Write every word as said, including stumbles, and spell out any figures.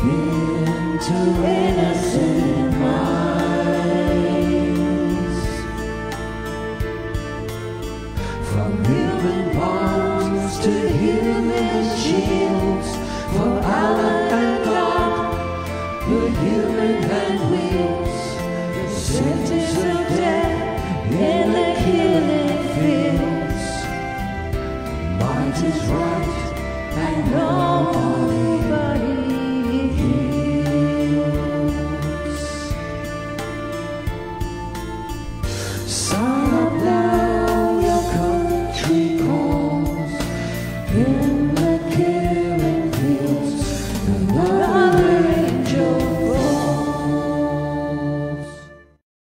into innocent minds, from human bombs to human shields, for Allah and God, the human hand wields the sentence of death in the killing fields. Might is right and nobody heals.